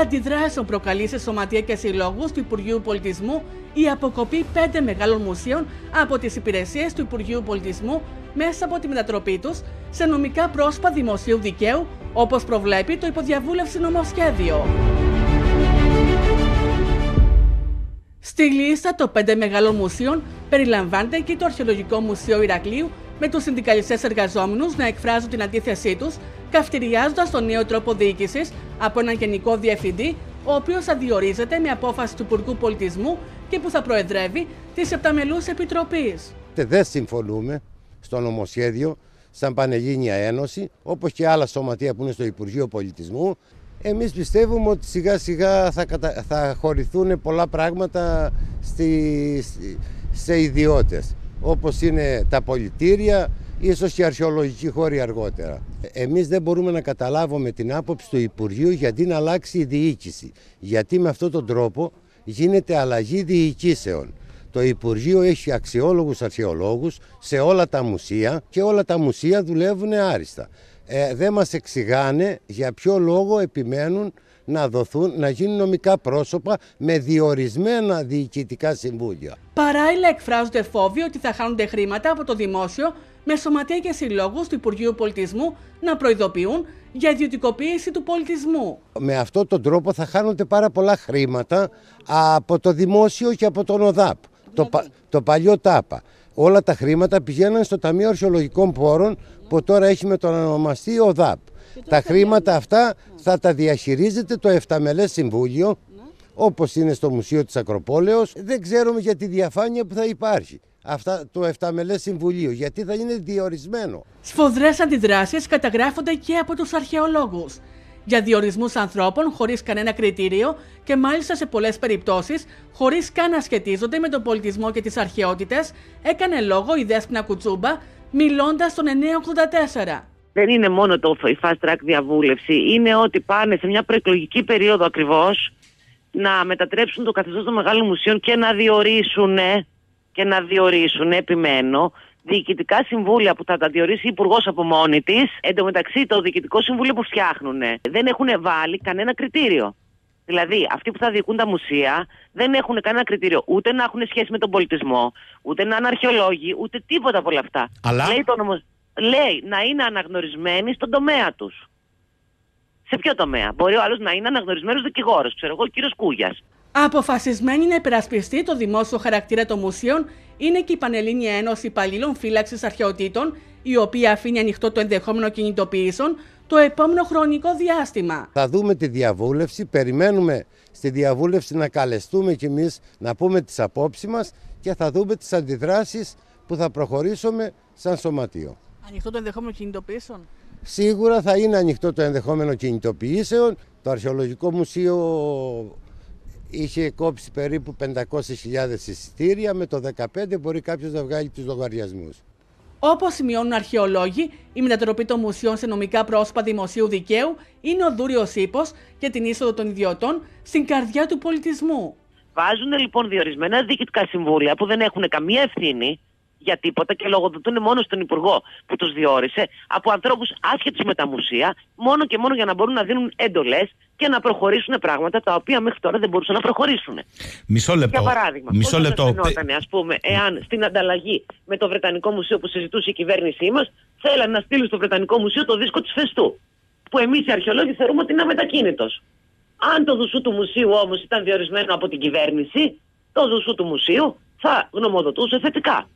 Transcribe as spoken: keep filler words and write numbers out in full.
αλλά αντιδράσεων προκαλεί σε σωματεία και συλλόγους του Υπουργείου Πολιτισμού η αποκοπή πέντε μεγάλων μουσείων από τις υπηρεσίες του Υπουργείου Πολιτισμού μέσα από τη μετατροπή τους σε νομικά πρόσωπα δημοσίου δικαίου, όπως προβλέπει το υποδιαβούλευση νομοσχέδιο. Στη λίστα των πέντε μεγάλων μουσείων περιλαμβάνεται και το Αρχαιολογικό Μουσείο Ηρακλείου, με τους συνδικαλιστές εργαζόμενους να εκφράζουν την αντίθεσή τους, καυτηριάζοντας τον νέο τρόπο διοίκησης από έναν γενικό διευθυντή, ο οποίος θα διορίζεται με απόφαση του Υπουργού Πολιτισμού και που θα προεδρεύει της Επταμελούς Επιτροπής. Δεν συμφωνούμε στο νομοσχέδιο σαν Πανελλήνια Ένωση, όπως και άλλα σωματεία που είναι στο Υπουργείο Πολιτισμού. Εμείς πιστεύουμε ότι σιγά σιγά θα, κατα... θα χωρηθούν πολλά πράγματα στη... σε ιδιώτες, όπως είναι τα πολιτήρια, ίσως και αρχαιολογικοί χώροι αργότερα. Εμείς δεν μπορούμε να καταλάβουμε την άποψη του Υπουργείου γιατί να αλλάξει η διοίκηση. Γιατί με αυτόν τον τρόπο γίνεται αλλαγή διοικήσεων. Το Υπουργείο έχει αξιόλογους αρχαιολόγους σε όλα τα μουσεία και όλα τα μουσεία δουλεύουν άριστα. Ε, δεν μας εξηγάνε για ποιο λόγο επιμένουν να δοθούν, να γίνουν νομικά πρόσωπα με διορισμένα διοικητικά συμβούλια. Παράλληλα εκφράζονται φόβοι ότι θα χάνονται χρήματα από το δημόσιο με σωματεία και συλλόγους του Υπουργείου Πολιτισμού να προειδοποιούν για ιδιωτικοποίηση του πολιτισμού. Με αυτόν τον τρόπο θα χάνονται πάρα πολλά χρήματα από το δημόσιο και από τον ΟΔΑΠ, το, το παλιό ΤΑΠΑ. Όλα τα χρήματα πηγαίναν στο Ταμείο Αρχαιολογικών Πόρων που τώρα έχει μετονομαστεί ΟΔΑΠ. Τα χρήματα αυτά θα τα διαχειρίζεται το Εφταμελές Συμβούλιο, όπως είναι στο Μουσείο της Ακροπόλεως. Δεν ξέρουμε για τη διαφάνεια που θα υπάρχει. Αυτά το Εφταμελές Συμβουλίο, γιατί θα είναι διορισμένο. Σφοδρές αντιδράσεις καταγράφονται και από τους αρχαιολόγους. Για διορισμούς ανθρώπων χωρίς κανένα κριτήριο και μάλιστα σε πολλές περιπτώσεις, χωρίς καν να σχετίζονται με τον πολιτισμό και τις αρχαιότητες, έκανε λόγο η Δέσποινα Κουτσούμπα, μιλώντας στον εννιά ογδόντα τέσσερα. Δεν είναι μόνο το fast track διαβούλευση, είναι ότι πάνε σε μια προεκλογική περίοδο ακριβώς να μετατρέψουν το καθεστώς των μεγάλων μουσείων και να διορίσουν, και να διορίσουν, επιμένω, διοικητικά συμβούλια που θα τα διορίσει η Υπουργός από μόνη της. Εν τω μεταξύ, το διοικητικό συμβούλιο που φτιάχνουν δεν έχουν βάλει κανένα κριτήριο. Δηλαδή, αυτοί που θα διοικούν τα μουσεία δεν έχουν κανένα κριτήριο ούτε να έχουν σχέση με τον πολιτισμό, ούτε να είναι αρχαιολόγοι, ούτε τίποτα από όλα αυτά. Αλλά... Λέει το νομο... Λέει να είναι αναγνωρισμένοι στον τομέα τους. Σε ποιο τομέα? Μπορεί ο άλλος να είναι αναγνωρισμένος δικηγόρος, ξέρω εγώ, ο κύριος Κούγιας. Αποφασισμένη να υπερασπιστεί το δημόσιο χαρακτήρα των μουσείων είναι και η Πανελλήνια Ένωση Υπαλλήλων Φύλαξης Αρχαιοτήτων, η οποία αφήνει ανοιχτό το ενδεχόμενο κινητοποιήσεων το επόμενο χρονικό διάστημα. Θα δούμε τη διαβούλευση, περιμένουμε στη διαβούλευση να καλεστούμε κι εμείς να πούμε τις απόψεις μας και θα δούμε τις αντιδράσεις που θα προχωρήσουμε σαν σωματείο. Ανοιχτό το ενδεχόμενο κινητοποιήσεων. Σίγουρα θα είναι ανοιχτό το ενδεχόμενο κινητοποιήσεων. Το Αρχαιολογικό Μουσείο είχε κόψει περίπου πεντακόσιες χιλιάδες εισιτήρια. Με το δεκαπέντε μπορεί κάποιος να βγάλει τους λογαριασμούς. Όπως σημειώνουν αρχαιολόγοι, η μετατροπή των μουσείων σε νομικά πρόσωπα δημοσίου δικαίου είναι ο Δούριος Ίππος και την είσοδο των ιδιωτών στην καρδιά του πολιτισμού. Βάζουν λοιπόν διορισμένα διοικητικά συμβούλια που δεν έχουν καμία ευθύνη για τίποτα και λογοδοτούν μόνο στον Υπουργό που τους διόρισε από ανθρώπους άσχετους με τα μουσεία, μόνο και μόνο για να μπορούν να δίνουν εντολές και να προχωρήσουν πράγματα τα οποία μέχρι τώρα δεν μπορούσαν να προχωρήσουν. Μισό λεπτό. Για παράδειγμα, μισό πώς λεπτό. Θα φαινόταν, ας πούμε, εάν στην ανταλλαγή με το Βρετανικό Μουσείο που συζητούσε η κυβέρνησή μας, θέλανε να στείλουν στο Βρετανικό Μουσείο το δίσκο της Φεστού, που εμείς οι αρχαιολόγοι θεωρούμε ότι είναι αμετακίνητος. Αν το δουσού του μουσείου όμως ήταν διορισμένο από την κυβέρνηση, το δουσού του μουσείου θα γνωμοδοτούσε θετικά.